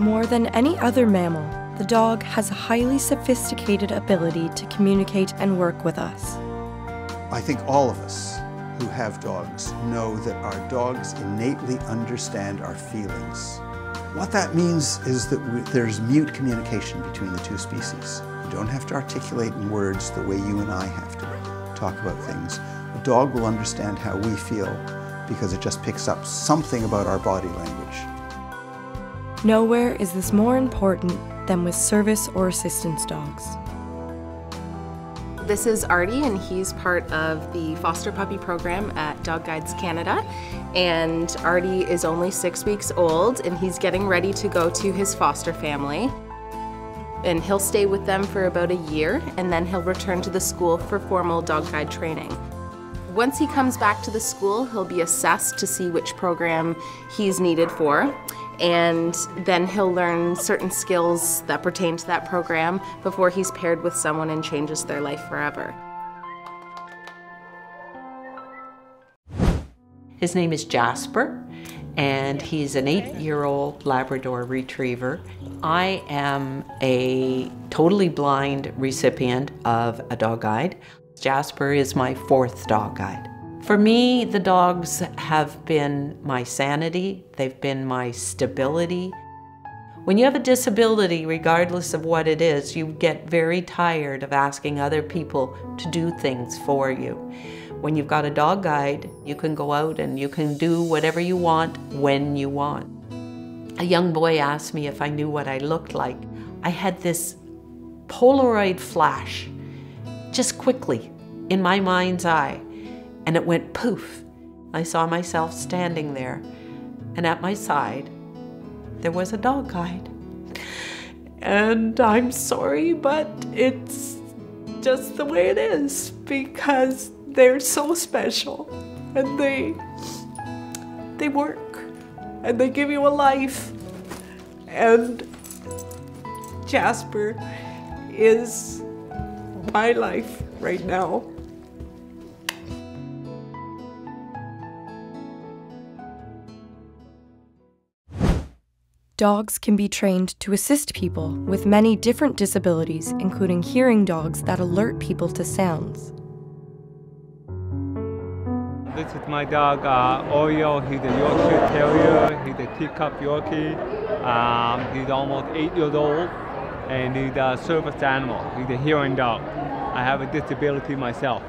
More than any other mammal, the dog has a highly sophisticated ability to communicate and work with us. I think all of us who have dogs know that our dogs innately understand our feelings. What that means is that there's mute communication between the two species. You don't have to articulate in words the way you and I have to talk about things. A dog will understand how we feel because it just picks up something about our body language. Nowhere is this more important than with service or assistance dogs. This is Artie, and he's part of the foster puppy program at Dog Guides Canada. And Artie is only 6 weeks old, and he's getting ready to go to his foster family. And he'll stay with them for about a year, and then he'll return to the school for formal dog guide training. Once he comes back to the school, he'll be assessed to see which program he's needed for. And then he'll learn certain skills that pertain to that program before he's paired with someone and changes their life forever. His name is Jasper, and he's an 8-year-old Labrador Retriever. I am a totally blind recipient of a dog guide. Jasper is my 4th dog guide. For me, the dogs have been my sanity, they've been my stability. When you have a disability, regardless of what it is, you get very tired of asking other people to do things for you. When you've got a dog guide, you can go out and you can do whatever you want, when you want. A young boy asked me if I knew what I looked like. I had this Polaroid flash, just quickly, in my mind's eye. And it went poof. I saw myself standing there, and at my side, there was a dog guide. And I'm sorry, but it's just the way it is, because they're so special, and they work, and they give you a life. And Jasper is my life right now. Dogs can be trained to assist people with many different disabilities, including hearing dogs that alert people to sounds. This is my dog, Oreo. He's a Yorkshire Terrier. He's a teacup Yorkie. He's almost 8 years old, and he's a service animal. He's a hearing dog. I have a disability myself.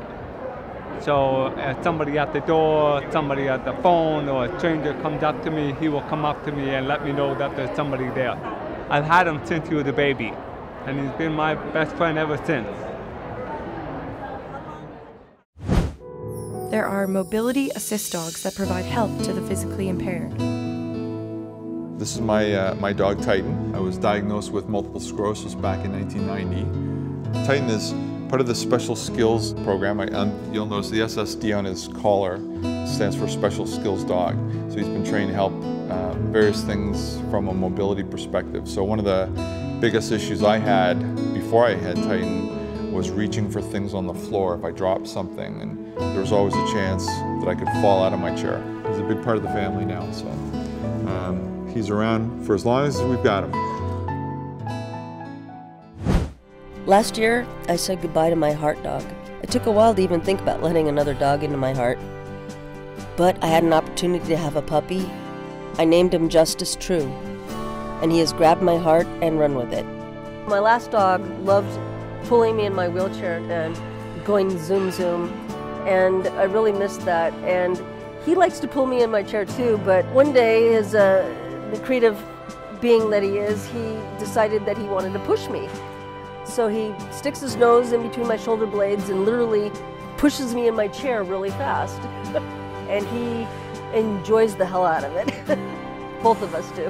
So if somebody at the door, somebody at the phone, or a stranger comes up to me, he will come up to me and let me know that there's somebody there. I've had him since he was a baby, and he's been my best friend ever since. There are mobility assist dogs that provide help to the physically impaired. This is my dog, Titan. I was diagnosed with multiple sclerosis back in 1990. Titan is part of the special skills program. You'll notice the SSD on his collar stands for special skills dog. So he's been trained to help various things from a mobility perspective. So one of the biggest issues I had before I had Titan was reaching for things on the floor if I dropped something. And there was always a chance that I could fall out of my chair. He's a big part of the family now, so he's around for as long as we've got him. Last year, I said goodbye to my heart dog. It took a while to even think about letting another dog into my heart. But I had an opportunity to have a puppy. I named him Justice True, and he has grabbed my heart and run with it. My last dog loved pulling me in my wheelchair and going zoom zoom, and I really missed that. And he likes to pull me in my chair too, but one day, as the creative being that he is, he decided that he wanted to push me. So he sticks his nose in between my shoulder blades and literally pushes me in my chair really fast. And he enjoys the hell out of it. Both of us do.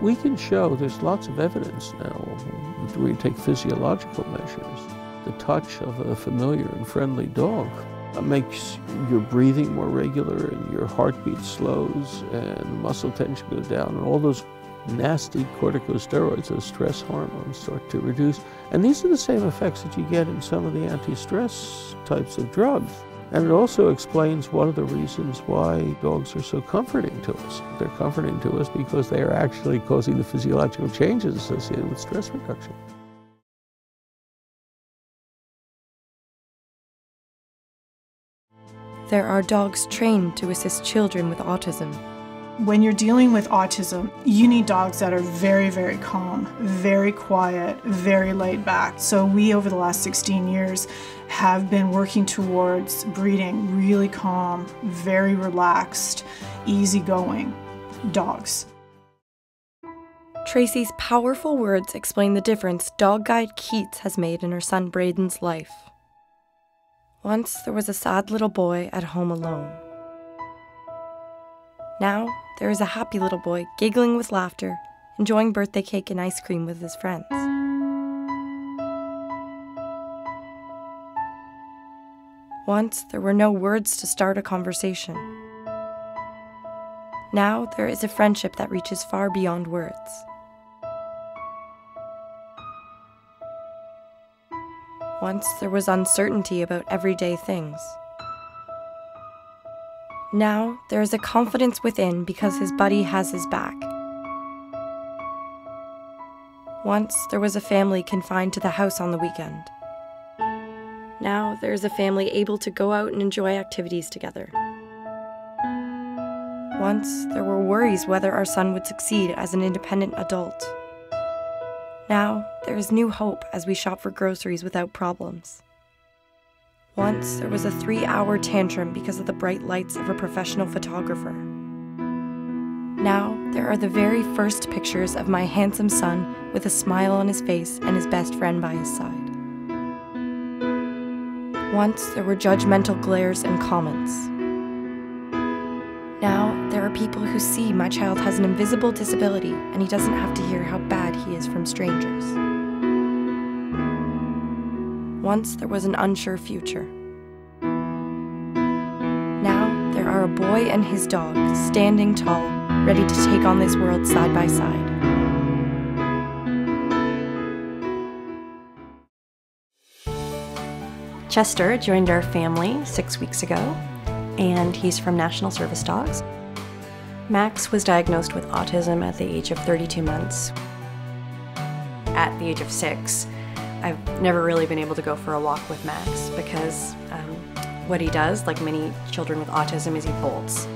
We can show there's lots of evidence now. We take physiological measures. The touch of a familiar and friendly dog It makes your breathing more regular and your heartbeat slows and muscle tension goes down and all those nasty corticosteroids, those stress hormones, start to reduce. And these are the same effects that you get in some of the anti-stress types of drugs. And it also explains one of the reasons why dogs are so comforting to us. They're comforting to us because they are actually causing the physiological changes associated with stress reduction. There are dogs trained to assist children with autism. When you're dealing with autism, you need dogs that are very, very calm, very quiet, very laid back. So we, over the last 16 years, have been working towards breeding really calm, very relaxed, easygoing dogs. Tracy's powerful words explain the difference dog guide Keats has made in her son Braden's life. Once there was a sad little boy at home alone. Now, there is a happy little boy giggling with laughter, enjoying birthday cake and ice cream with his friends. Once, there were no words to start a conversation. Now, there is a friendship that reaches far beyond words. Once, there was uncertainty about everyday things. Now, there is a confidence within because his buddy has his back. Once, there was a family confined to the house on the weekend. Now, there is a family able to go out and enjoy activities together. Once, there were worries whether our son would succeed as an independent adult. Now, there is new hope as we shop for groceries without problems. Once, there was a 3-hour tantrum because of the bright lights of a professional photographer. Now, there are the very first pictures of my handsome son with a smile on his face and his best friend by his side. Once, there were judgmental glares and comments. Now, there are people who see my child has an invisible disability and he doesn't have to hear how bad he is from strangers. Once there was an unsure future. Now there are a boy and his dog, standing tall, ready to take on this world side by side. Chester joined our family 6 weeks ago, and he's from National Service Dogs. Max was diagnosed with autism at the age of 32 months. At the age of 6, I've never really been able to go for a walk with Max because what he does, like many children with autism, is he bolts.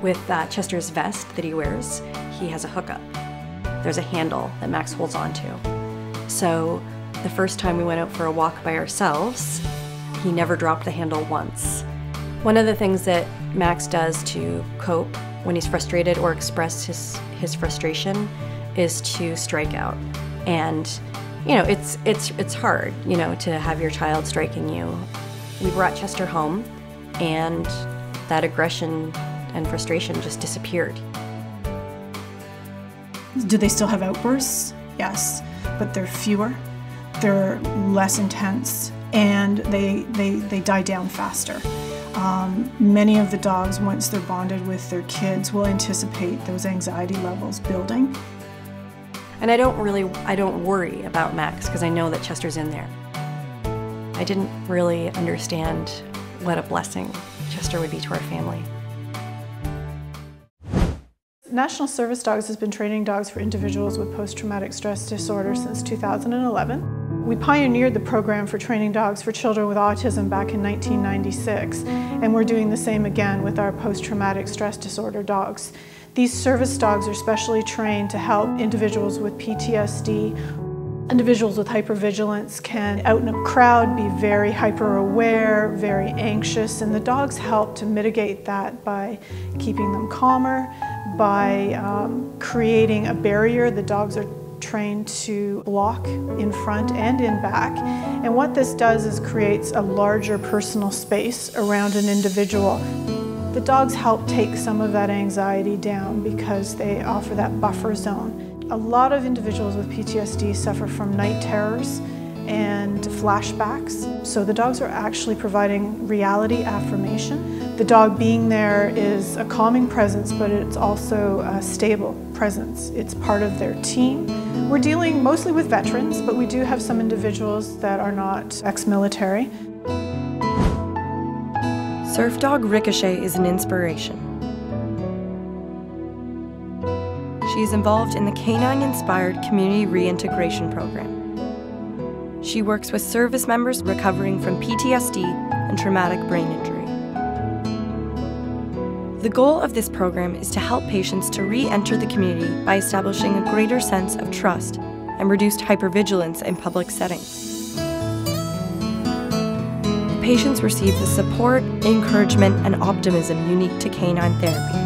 With Chester's vest that he wears, he has a hookup. There's a handle that Max holds onto. So the first time we went out for a walk by ourselves, he never dropped the handle once. One of the things that Max does to cope when he's frustrated or express his frustration is to strike out. And you know, it's hard, you know, to have your child striking you. We brought Chester home and that aggression and frustration just disappeared. Do they still have outbursts? Yes, but they're fewer, they're less intense, and they die down faster. Many of the dogs, once they're bonded with their kids, will anticipate those anxiety levels building. And I don't worry about Max because I know that Chester's in there. I didn't really understand what a blessing Chester would be to our family. National Service Dogs has been training dogs for individuals with post-traumatic stress disorder since 2011. We pioneered the program for training dogs for children with autism back in 1996, and we're doing the same again with our post-traumatic stress disorder dogs. These service dogs are specially trained to help individuals with PTSD. Individuals with hypervigilance can, out in a crowd, be very hyper-aware, very anxious, and the dogs help to mitigate that by keeping them calmer, by creating a barrier. The dogs are trained to block in front and in back. And what this does is creates a larger personal space around an individual. The dogs help take some of that anxiety down because they offer that buffer zone. A lot of individuals with PTSD suffer from night terrors and flashbacks. So the dogs are actually providing reality affirmation. The dog being there is a calming presence, but it's also a stable presence. It's part of their team. We're dealing mostly with veterans, but we do have some individuals that are not ex-military. Surf Dog Ricochet is an inspiration. She is involved in the Canine Inspired Community Reintegration Program. She works with service members recovering from PTSD and traumatic brain injury. The goal of this program is to help patients to re-enter the community by establishing a greater sense of trust and reduced hypervigilance in public settings. Patients receive the support, encouragement, and optimism unique to canine therapy.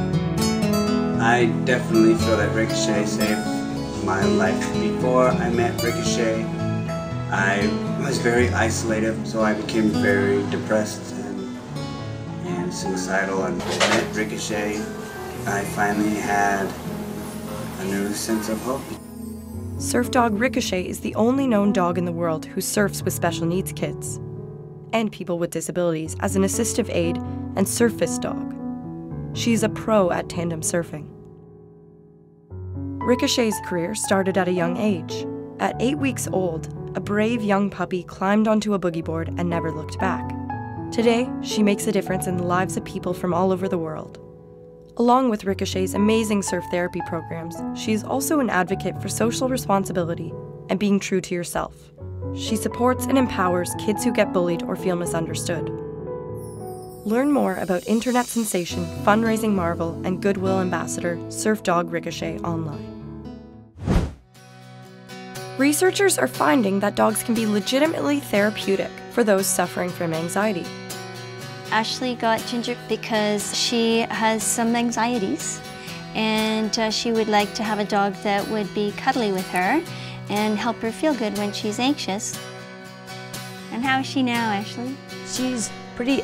I definitely feel that Ricochet saved my life. Before I met Ricochet, I was very isolated, so I became very depressed and suicidal. And when I met Ricochet, I finally had a new sense of hope. Surf Dog Ricochet is the only known dog in the world who surfs with special needs kids and people with disabilities as an assistive aid and surface dog. She's a pro at tandem surfing. Ricochet's career started at a young age. At 8 weeks old, a brave young puppy climbed onto a boogie board and never looked back. Today, she makes a difference in the lives of people from all over the world. Along with Ricochet's amazing surf therapy programs, she is also an advocate for social responsibility and being true to yourself. She supports and empowers kids who get bullied or feel misunderstood. Learn more about internet sensation, fundraising marvel, and goodwill ambassador Surf Dog Ricochet online. Researchers are finding that dogs can be legitimately therapeutic for those suffering from anxiety. Ashley got Ginger because she has some anxieties, and she would like to have a dog that would be cuddly with her and help her feel good when she's anxious. And how is she now, Ashley? She's pretty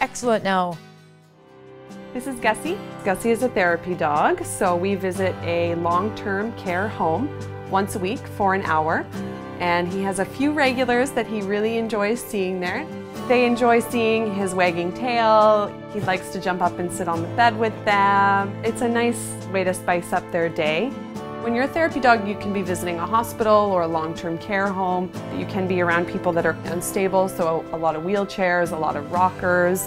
excellent now. This is Gussie. Gussie is a therapy dog, so we visit a long-term care home once a week for an hour, and he has a few regulars that he really enjoys seeing there. They enjoy seeing his wagging tail. He likes to jump up and sit on the bed with them. It's a nice way to spice up their day. When you're a therapy dog, you can be visiting a hospital or a long-term care home. You can be around people that are unstable, so a lot of wheelchairs, a lot of rockers.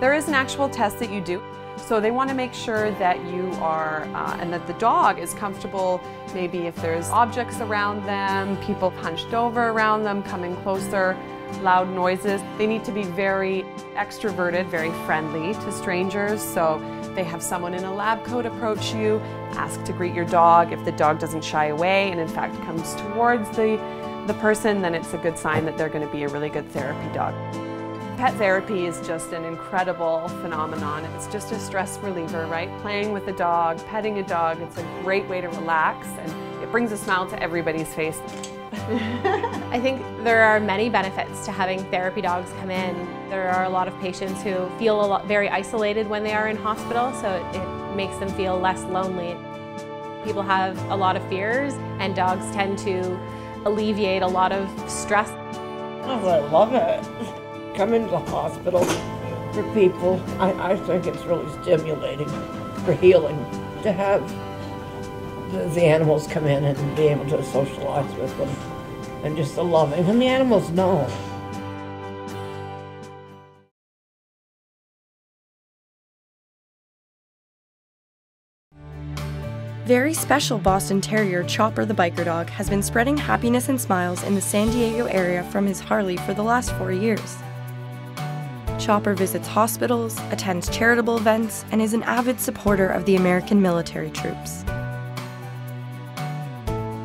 There is an actual test that you do, so they want to make sure that you are, and that the dog is comfortable, maybe if there's objects around them, people hunched over around them, coming closer, loud noises. They need to be very extroverted, very friendly to strangers, so they have someone in a lab coat approach you, ask to greet your dog. If the dog doesn't shy away and in fact comes towards the person, then it's a good sign that they're going to be a really good therapy dog. Pet therapy is just an incredible phenomenon. It's just a stress reliever, right? Playing with a dog, petting a dog, it's a great way to relax, and it brings a smile to everybody's face. I think there are many benefits to having therapy dogs come in. There are a lot of patients who feel very isolated when they are in hospital, so it makes them feel less lonely. People have a lot of fears, and dogs tend to alleviate a lot of stress. Oh, I love it. Coming to the hospital for people, I think it's really stimulating for healing to have the animals come in and be able to socialize with them, and just the loving, and the animals know. Very special Boston Terrier Chopper the Biker Dog has been spreading happiness and smiles in the San Diego area from his Harley for the last 4 years. Chopper visits hospitals, attends charitable events, and is an avid supporter of the American military troops.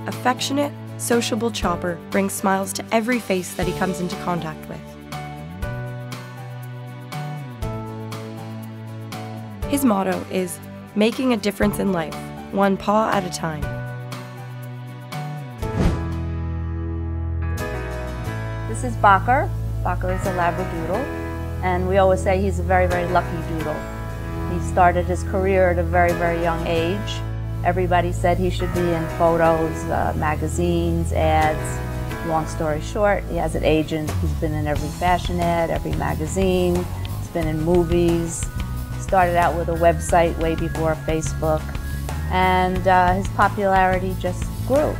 Affectionate, sociable Chopper brings smiles to every face that he comes into contact with. His motto is, making a difference in life, one paw at a time. This is Bakar. Bakar is a Labradoodle, and we always say he's a very, very lucky doodle. He started his career at a very, very young age. Everybody said he should be in photos, magazines, ads, Long story short, he has an agent who's been in every fashion ad, every magazine, he's been in movies, started out with a website way before Facebook, and his popularity just grew.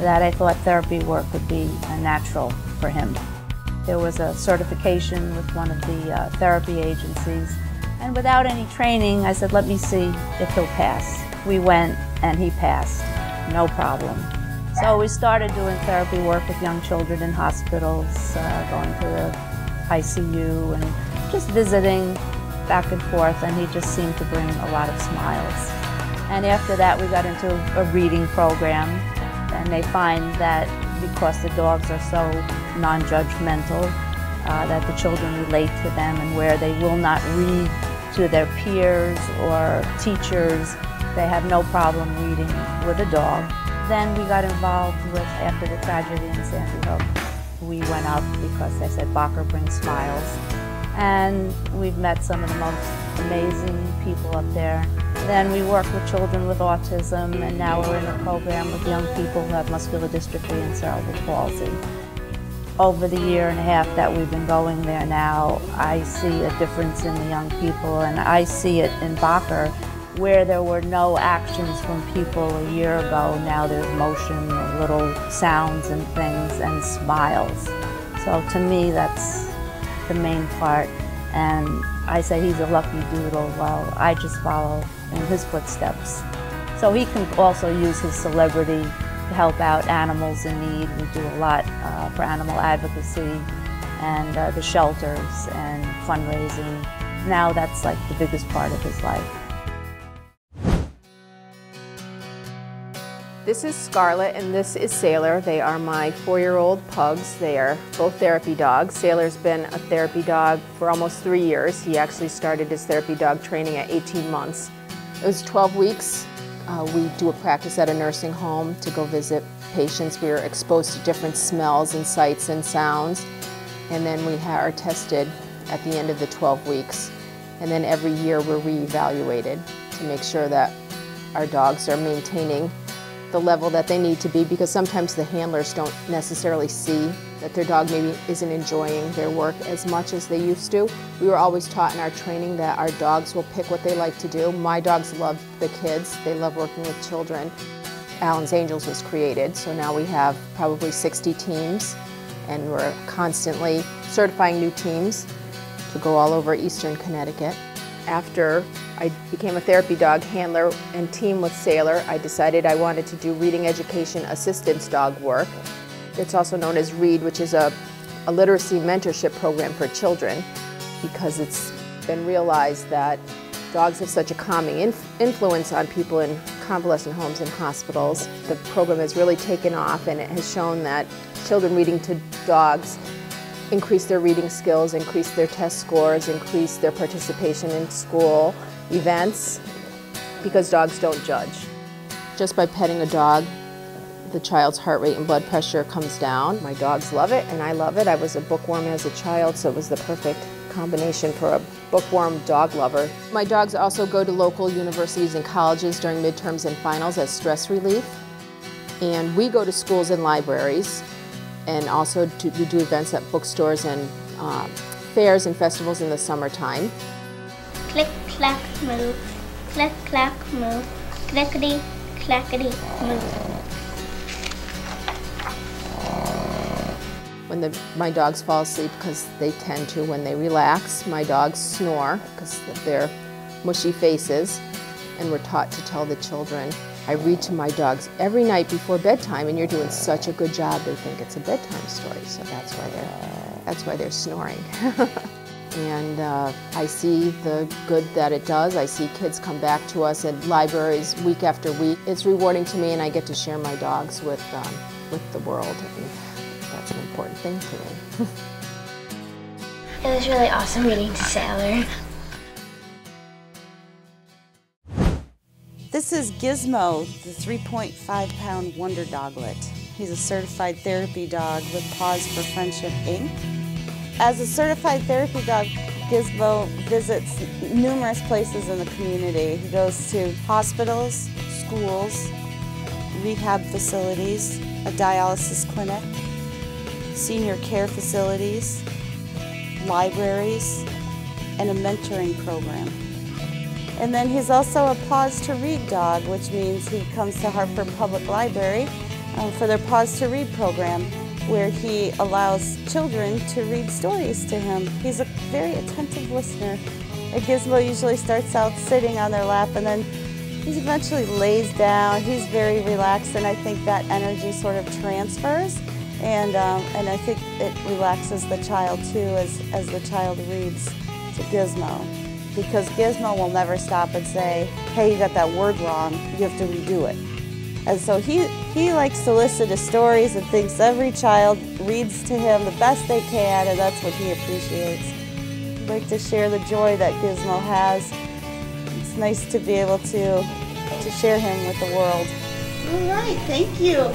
That I thought therapy work would be natural for him. There was a certification with one of the therapy agencies, and without any training, I said, let me see if he'll pass. We went, and he passed, no problem. So we started doing therapy work with young children in hospitals, going to the ICU, and just visiting back and forth, and he just seemed to bring a lot of smiles. And after that, we got into a reading program, and they find that because the dogs are so non-judgmental, that the children relate to them, and where they will not read to their peers or teachers, they have no problem reading with a dog. Then we got involved with, after the tragedy in Sandy Hook, we went out because they said Barker brings smiles. And we've met some of the most amazing people up there. Then we work with children with autism, and now we're in a program with young people who have muscular dystrophy and cerebral palsy. Over the year and a half that we've been going there now, I see a difference in the young people, and I see it in Barker, where there were no actions from people a year ago. Now there's motion and little sounds and things and smiles. So to me, that's the main part. And I say he's a lucky doodle. Well, I just follow in his footsteps. So he can also use his celebrity to help out animals in need. We do a lot for animal advocacy and the shelters and fundraising. Now that's like the biggest part of his life. This is Scarlett and this is Sailor. They are my 4-year-old pugs. They are both therapy dogs. Sailor's been a therapy dog for almost 3 years. He actually started his therapy dog training at 18 months. It was 12 weeks. We do a practice at a nursing home to go visit patients. We are exposed to different smells and sights and sounds. And then we are tested at the end of the 12 weeks. And then every year we're reevaluated to make sure that our dogs are maintaining the level that they need to be, because sometimes the handlers don't necessarily see that their dog maybe isn't enjoying their work as much as they used to. We were always taught in our training that our dogs will pick what they like to do. My dogs love the kids. They love working with children. Allen's Angels was created, so now we have probably 60 teams, and we're constantly certifying new teams to go all over Eastern Connecticut. After I became a therapy dog handler and team with Sailor, I decided I wanted to do reading education assistance dog work. It's also known as READ, which is a literacy mentorship program for children, because it's been realized that dogs have such a calming influence on people in convalescent homes and hospitals. The program has really taken off, and it has shown that children reading to dogs increase their reading skills, increase their test scores, increase their participation in school events, because dogs don't judge. Just by petting a dog, the child's heart rate and blood pressure comes down. My dogs love it, and I love it. I was a bookworm as a child, so it was the perfect combination for a bookworm dog lover. My dogs also go to local universities and colleges during midterms and finals as stress relief. And we go to schools and libraries, and also to do events at bookstores and fairs and festivals in the summertime. Click, clack, move. Click, clack, move. Clickety, clackety, move. When my dogs fall asleep, because they tend to when they relax, my dogs snore because of their mushy faces, and we're taught to tell the children, I read to my dogs every night before bedtime, and you're doing such a good job, they think it's a bedtime story, so that's why they're snoring. And I see the good that it does. I see kids come back to us at libraries week after week. It's rewarding to me, and I get to share my dogs with the world, and that's an important thing to me. It was really awesome reading to Sailor. This is Gizmo, the 3.5-pound wonder doglet. He's a certified therapy dog with Paws for Friendship, Inc. As a certified therapy dog, Gizmo visits numerous places in the community. He goes to hospitals, schools, rehab facilities, a dialysis clinic, senior care facilities, libraries, and a mentoring program. And then he's also a Paws to Read dog, which means he comes to Hartford Public Library for their Paws to Read program, where he allows children to read stories to him. He's a very attentive listener. A gizmo usually starts out sitting on their lap, and then he eventually lays down. He's very relaxed, and I think that energy sort of transfers, and I think it relaxes the child too as the child reads to Gizmo. Because Gizmo will never stop and say, hey, you got that word wrong, you have to redo it. And so he likes to listen to stories and thinks every child reads to him the best they can, and that's what he appreciates. I'd like to share the joy that Gizmo has. It's nice to be able to share him with the world. All right, thank you.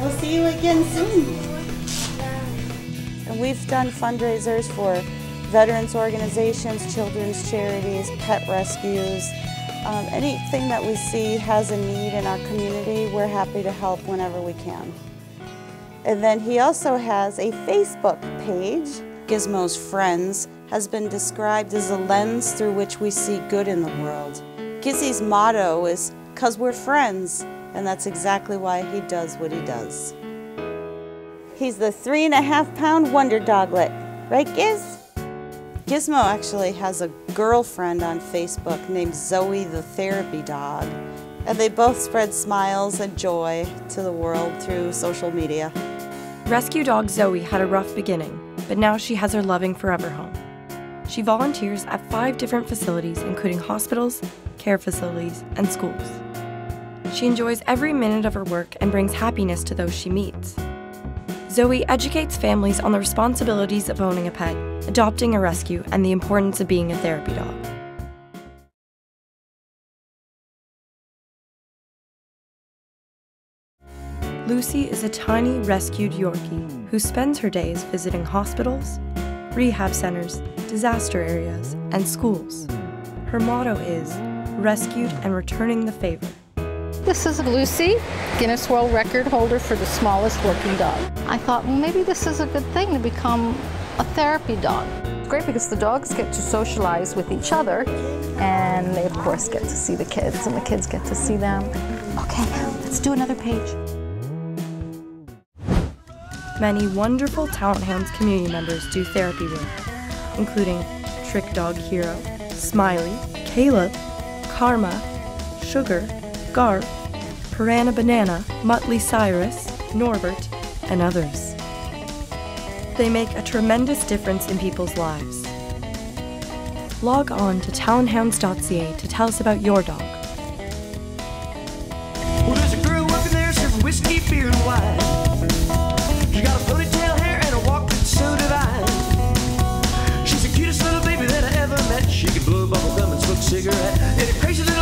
We'll see you again soon. And we've done fundraisers for veterans organizations, children's charities, pet rescues, anything that we see has a need in our community, we're happy to help whenever we can. And then he also has a Facebook page. Gizmo's Friends has been described as a lens through which we see good in the world. Gizzy's motto is, "'Cause we're friends," and that's exactly why he does what he does. He's the 3.5-pound wonder doglet. Right, Giz? Gizmo actually has a girlfriend on Facebook named Zoe the Therapy Dog, and they both spread smiles and joy to the world through social media. Rescue dog Zoe had a rough beginning, but now she has her loving forever home. She volunteers at 5 different facilities, including hospitals, care facilities, and schools. She enjoys every minute of her work and brings happiness to those she meets. Zoe educates families on the responsibilities of owning a pet, adopting a rescue, and the importance of being a therapy dog. Lucy is a tiny rescued Yorkie who spends her days visiting hospitals, rehab centers, disaster areas, and schools. Her motto is, rescued and returning the favor. This is Lucy, Guinness World Record holder for the smallest working dog. I thought, well, maybe this is a good thing to become a therapy dog. It's great because the dogs get to socialize with each other, and they, of course, get to see the kids, and the kids get to see them. Okay, let's do another page. Many wonderful Talenthounds community members do therapy work, including Trick Dog Hero, Smiley, Caleb, Karma, Sugar, Garp, Piranha Banana, Muttley Cyrus, Norbert, and others. They make a tremendous difference in people's lives. Log on to talenthounds.ca to tell us about your dog. Well, there's a girl up in there serving whiskey, beer, and wine. She got a ponytail hair and a walk that's so divine. She's the cutest little baby that I ever met. She can blow bubble gum and smoke cigarette. And it